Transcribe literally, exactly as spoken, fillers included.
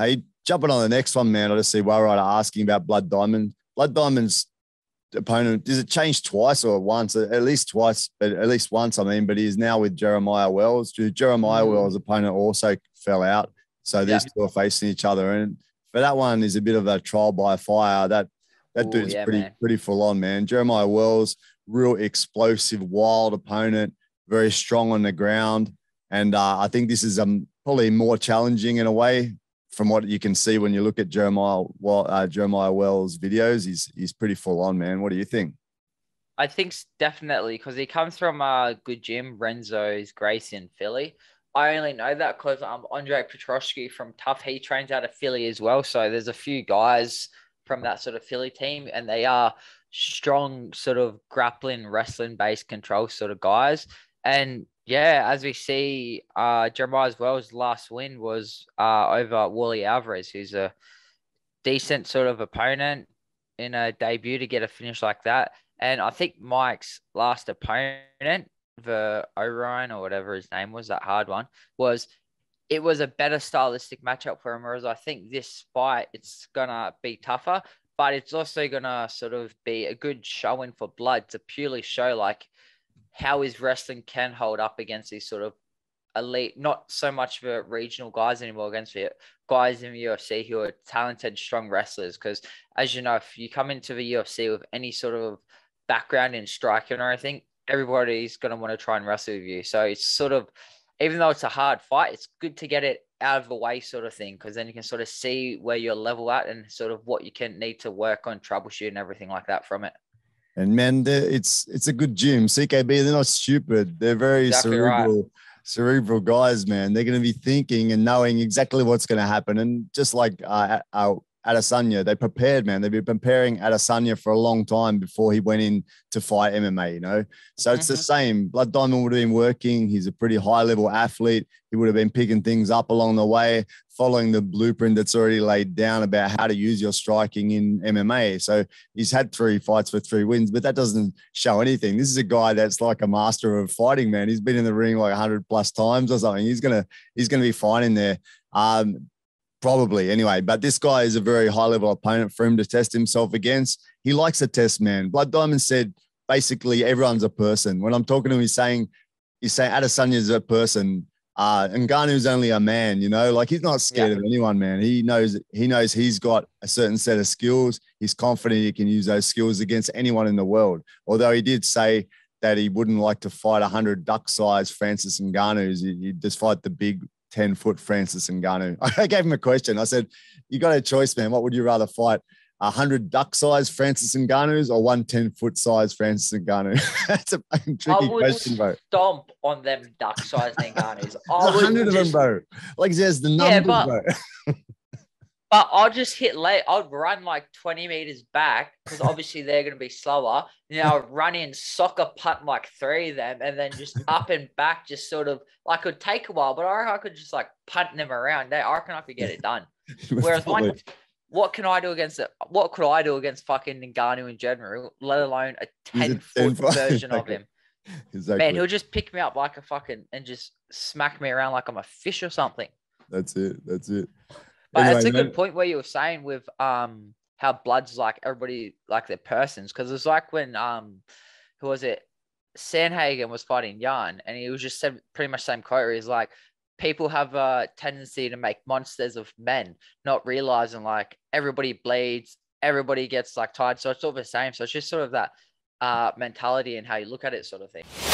Hey, jumping on the next one, man. I just see Warrior asking about Blood Diamond. Blood Diamond's opponent, does it change twice or once? At least twice, but at least once, I mean. But he's now with Jeremiah Wells. Jeremiah Wells' opponent also fell out. So these yeah. two are facing each other. And for that one is a bit of a trial by fire. That that Ooh, dude's yeah, pretty, man. pretty full on, man. Jeremiah Wells, real explosive, wild opponent, very strong on the ground. And uh, I think this is um, probably more challenging in a way from what you can see when you look at Jeremiah well, uh, Jeremiah Wells' videos. He's, he's pretty full on, man. What do you think? I think definitely, because he comes from a good gym, Renzo's Gracie in Philly. I only know that because um, Andrei Petroski from Tough, he trains out of Philly as well. So there's a few guys from that sort of Philly team, and they are strong sort of grappling, wrestling-based control sort of guys. And, yeah, as we see, uh, Jeremiah Wells' last win was uh, over Wally Alvarez, who's a decent sort of opponent in a debut to get a finish like that. And I think Mike's last opponent, the O'Rion or whatever his name was, that hard one, was it was a better stylistic matchup for him, whereas I think this fight, it's gonna be tougher, but it's also gonna sort of be a good showing for Blood to purely show like how his wrestling can hold up against these sort of elite, not so much for regional guys anymore, against the guys in the U F C who are talented, strong wrestlers. Because as you know, if you come into the U F C with any sort of background in striking or anything, everybody's going to want to try and wrestle with you. So it's sort of, even though it's a hard fight, it's good to get it out of the way sort of thing, because then you can sort of see where you're level at and sort of what you can need to work on, troubleshoot and everything like that from it. And man, it's it's a good gym. C K B, they're not stupid. They're very exactly cerebral, right. cerebral guys, man. They're going to be thinking and knowing exactly what's going to happen. And just like uh, uh, Adesanya, they prepared, man. They've been preparing Adesanya for a long time before he went in to fight M M A, you know? So mm-hmm. it's the same. Blood Diamond would have been working. He's a pretty high-level athlete. He would have been picking things up along the way, following the blueprint that's already laid down about how to use your striking in M M A. So he's had three fights for three wins, but that doesn't show anything. This is a guy that's like a master of fighting, man. He's been in the ring like a hundred plus times or something. He's going to he's gonna be fine in there. Um, Probably anyway, but this guy is a very high level opponent for him to test himself against. He likes a test, man. Blood Diamond said, basically everyone's a person. When I'm talking to him, he's saying, he's saying Adesanya's a person. Uh, Ngannou's only a man, you know, like he's not scared yeah. of anyone, man. He knows, he knows he's got a certain set of skills. He's confident he can use those skills against anyone in the world. Although he did say that he wouldn't like to fight a hundred duck-sized Francis Ngannou's. He'd just fight the big ten foot Francis Ngannou. I gave him a question. I said, you got a choice, man. What would you rather fight? A hundred duck size Francis Ngannou's or one ten foot size Francis Ngannou? That's a fucking tricky question, bro. I would stomp on them duck size Ngannou's. A hundred of them, bro. Like there's the numbers, yeah, but, bro. But I'll just hit late. I'd run like twenty meters back because obviously they're going to be slower. You know, I'd run in, soccer punt like three of them, and then just up and back, just sort of like it would take a while, but I reckon I could just like punt them around. I reckon I could get it done. Whereas mine, what can I do against it? What could I do against fucking Ngannou in general, let alone a ten foot version exactly. of him? Exactly. Man, he'll just pick me up like a fucking and just smack me around like I'm a fish or something. That's it. That's it. But anyway, it's a man. good point where you were saying with um how Blood's like everybody like their persons, because it's like when um who was it Sandhagen was fighting Jan, and he was just said pretty much same quote. He's like, people have a tendency to make monsters of men, not realizing like everybody bleeds, everybody gets like tired, so it's all the same. So it's just sort of that uh mentality and how you look at it, sort of thing.